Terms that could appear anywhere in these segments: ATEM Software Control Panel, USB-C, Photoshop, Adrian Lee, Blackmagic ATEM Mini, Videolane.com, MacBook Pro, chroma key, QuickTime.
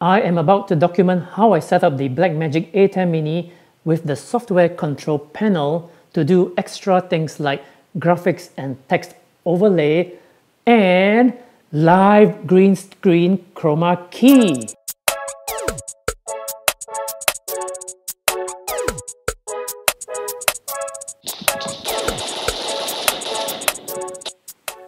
I am about to document how I set up the Blackmagic ATEM Mini with the software control panel to do extra things like graphics and text overlay and live green screen chroma key.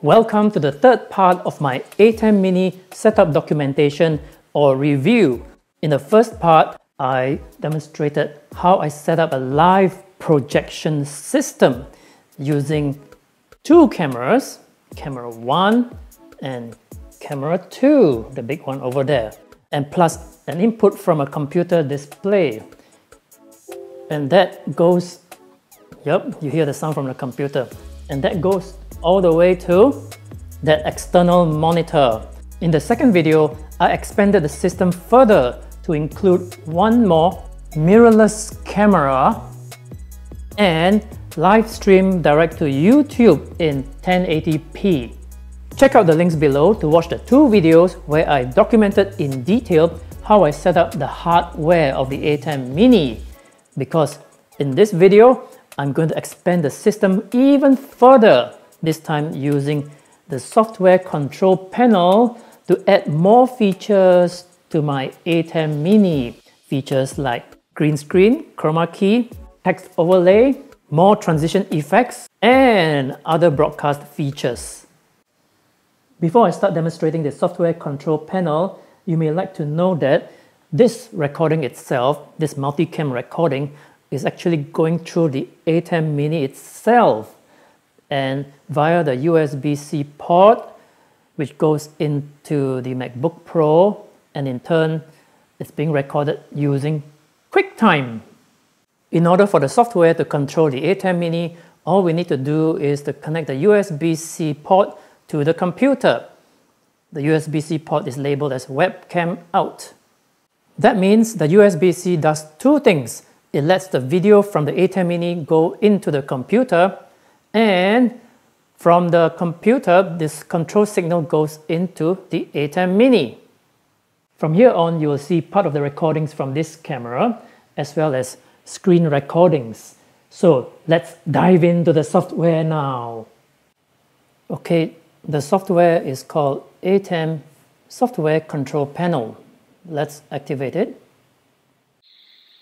Welcome to the third part of my ATEM Mini setup documentation or review. In the first part, I demonstrated how I set up a live projection system using two cameras, camera 1 and camera 2, the big one over there, and plus an input from a computer display. And that goes, you hear the sound from the computer, and that goes all the way to that external monitor. In the second video, I expanded the system further to include one more mirrorless camera and live stream direct to YouTube in 1080p. Check out the links below to watch the two videos where I documented in detail how I set up the hardware of the ATEM Mini, because in this video, I'm going to expand the system even further, this time using the software control panel to add more features to my ATEM Mini. Features like green screen, chroma key, text overlay, more transition effects, and other broadcast features. Before I start demonstrating the software control panel, you may like to know that this recording itself, this multi-cam recording, is actually going through the ATEM Mini itself and via the USB-C port, which goes into the MacBook Pro, and in turn, it's being recorded using QuickTime. In order for the software to control the ATEM Mini, all we need to do is to connect the USB-C port to the computer. The USB-C port is labeled as webcam out. That means the USB-C does two things. It lets the video from the ATEM Mini go into the computer, and from the computer, this control signal goes into the ATEM Mini. From here on, you will see part of the recordings from this camera, as well as screen recordings. So let's dive into the software now. Okay, the software is called ATEM Software Control Panel. Let's activate it.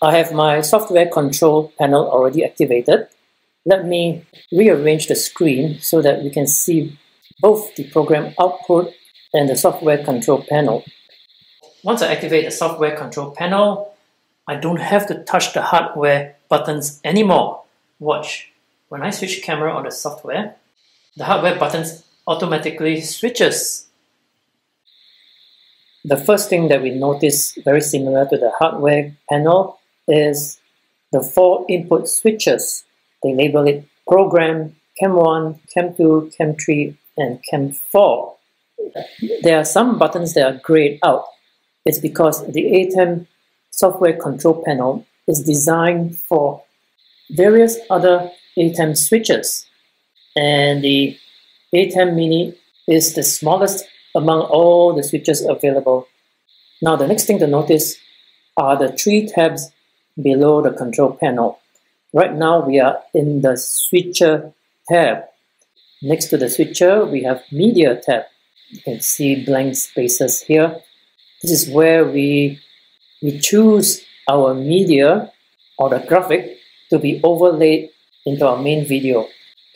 I have my software control panel already activated. Let me rearrange the screen so that we can see both the program output and the software control panel. Once I activate the software control panel, I don't have to touch the hardware buttons anymore. Watch, when I switch camera on the software, the hardware buttons automatically switches. The first thing that we notice, very similar to the hardware panel, is the four input switches. They label it Program, Cam 1, Cam 2, Cam 3, and Cam 4. There are some buttons that are grayed out. It's because the ATEM software control panel is designed for various other ATEM switches. And the ATEM Mini is the smallest among all the switches available. Now the next thing to notice are the three tabs below the control panel. Right now, we are in the Switcher tab. Next to the Switcher, we have Media tab. You can see blank spaces here. This is where we choose our media or the graphic to be overlaid into our main video.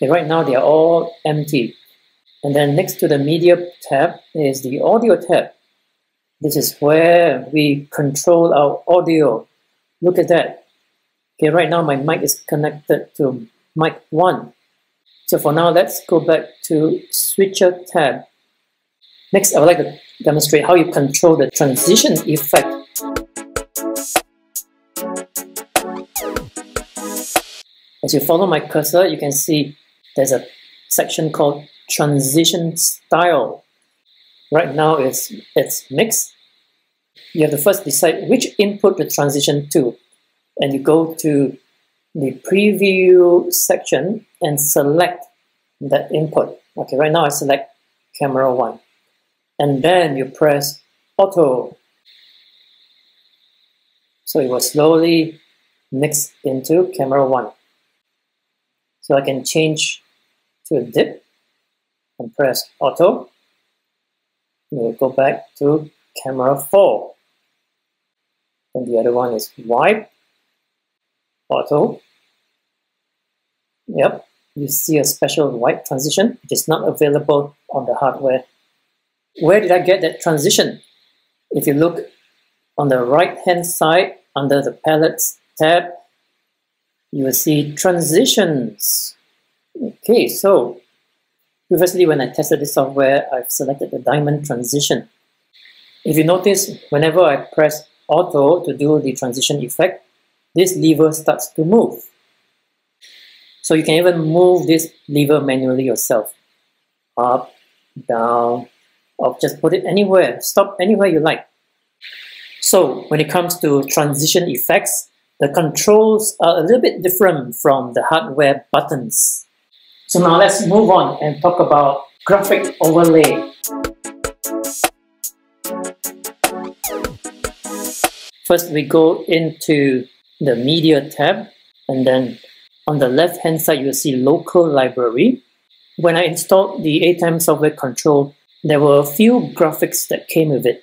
Okay, right now, they are all empty. And then next to the Media tab is the Audio tab. This is where we control our audio. Look at that. Okay, right now my mic is connected to mic 1. So for now, let's go back to Switcher tab. Next, I would like to demonstrate how you control the transition effect. As you follow my cursor, you can see there's a section called Transition Style. Right now, it's mixed. You have to first decide which input to transition to. And you go to the preview section and select that input. Okay, right now I select camera 1. And then you press auto. So it will slowly mix into camera one. So I can change to a dip and press auto. We'll go back to camera four. And the other one is wide, auto. Yep, you see a special white transition, which is not available on the hardware. Where did I get that transition? If you look on the right-hand side under the palettes tab, you will see transitions. Okay, so previously when I tested this software, I've selected the diamond transition. If you notice, whenever I press auto to do the transition effect, this lever starts to move. So you can even move this lever manually yourself. Up, down, or just put it anywhere, stop anywhere you like. So when it comes to transition effects, the controls are a little bit different from the hardware buttons. So now let's move on and talk about graphic overlay. First, we go into the Media tab, and then on the left-hand side, you'll see Local Library. When I installed the ATEM Software Control, there were a few graphics that came with it,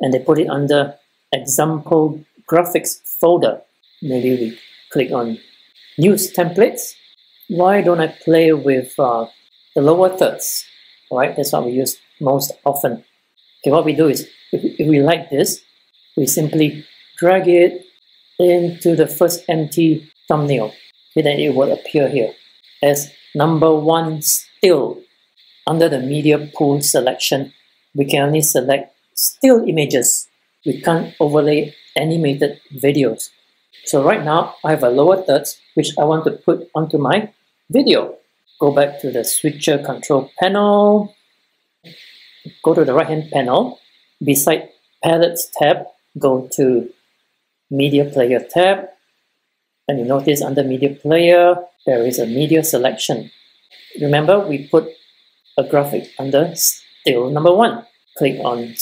and they put it under Example Graphics folder. Maybe we click on News Templates. Why don't I play with the lower thirds? All right, that's what we use most often. Okay, what we do is, if we like this, we simply drag it into the first empty thumbnail. Okay, then it will appear here as number one still. Under the media pool selection, we can only select still images. We can't overlay animated videos. So right now, I have a lower thirds, which I want to put onto my video. Go back to the switcher control panel. Go to the right-hand panel. Beside Palettes tab, go to Media Player tab. And you notice under Media Player, there is a media selection. Remember, we put a graphic under still number one. Click on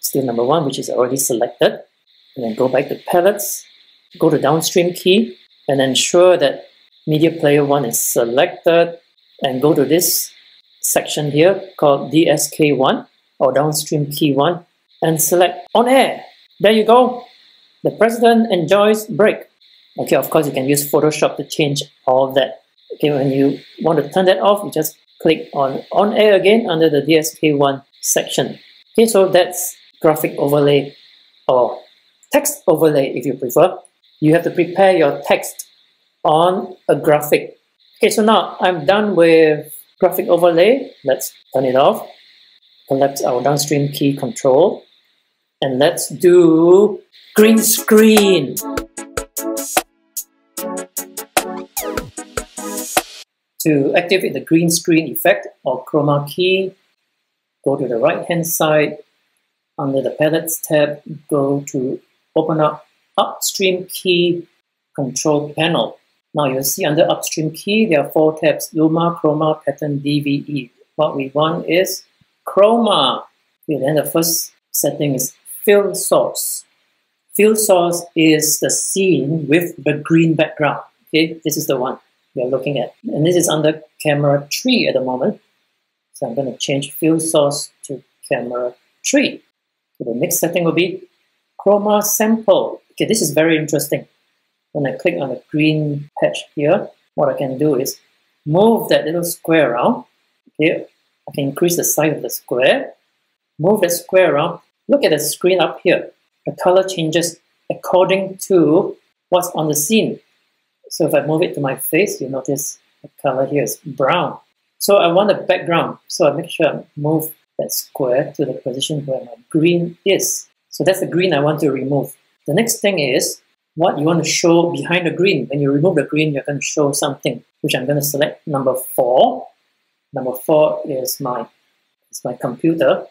still number one, which is already selected. And then go back to Palettes. Go to downstream key and ensure that Media Player 1 is selected, and go to this section here called DSK1 or downstream key 1 and select on air. There you go. The president enjoys break. Okay, of course you can use Photoshop to change all that. Okay, when you want to turn that off, you just click on air again under the DSK1 section. Okay, so that's graphic overlay or text overlay if you prefer. You have to prepare your text on a graphic. Okay, so now I'm done with graphic overlay. Let's turn it off. Collapse our downstream key control. And let's do green screen. To activate the green screen effect or chroma key, go to the right-hand side. Under the palettes tab, go to open up Upstream Key Control Panel. Now you'll see under Upstream Key, there are four tabs, Luma, Chroma, Pattern, DVE. What we want is Chroma. Okay, then the first setting is Fill Source. Fill Source is the scene with the green background. Okay, this is the one we are looking at. And this is under Camera 3 at the moment. So I'm going to change Fill Source to Camera 3. So the next setting will be Chroma Sample. Okay, this is very interesting. When I click on the green patch here, what I can do is move that little square around. Okay, I can increase the size of the square. Move that square around. Look at the screen up here. The color changes according to what's on the scene. So if I move it to my face, you notice the color here is brown. So I want a background. So I make sure I move that square to the position where my green is. So that's the green I want to remove. The next thing is what you want to show behind the green. When you remove the green, you're going to show something, which I'm going to select number 4. Number 4 is my computer.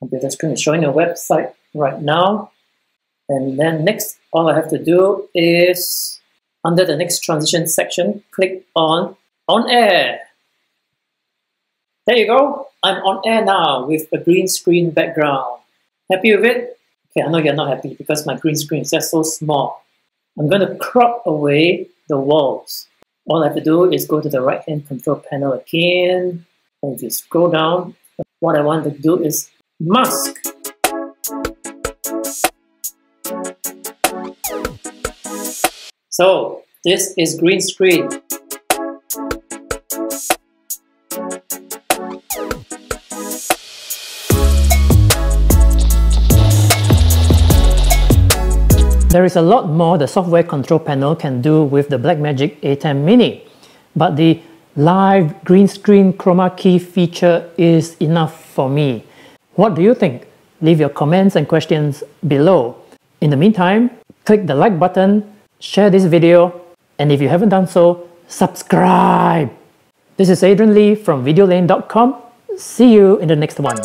Computer screen is showing a website right now. And then next, all I have to do is, under the next transition section, click on air. There you go. I'm on air now with a green screen background. Happy with it? Okay, I know you're not happy because my green screen is just so small. I'm going to crop away the walls. All I have to do is go to the right-hand control panel again. And if you scroll down, what I want to do is mask. So this is green screen. There is a lot more the software control panel can do with the Blackmagic ATEM Mini, but the live green screen chroma key feature is enough for me. What do you think? Leave your comments and questions below. In the meantime, click the like button, share this video, and if you haven't done so, subscribe! This is Adrian Lee from Videolane.com. See you in the next one.